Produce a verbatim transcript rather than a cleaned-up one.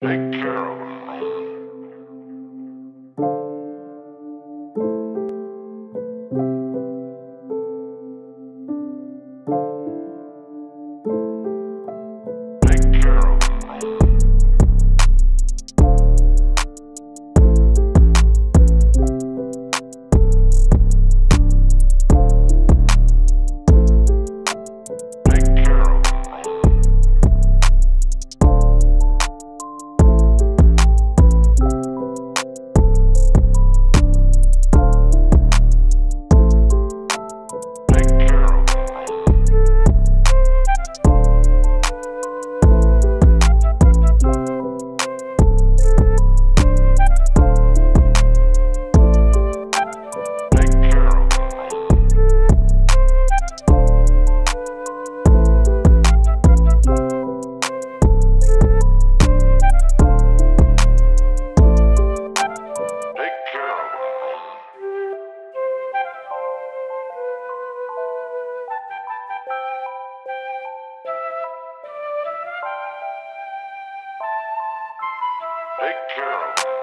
Take care of them, Roman. Take care of them, Roman. Take care of them.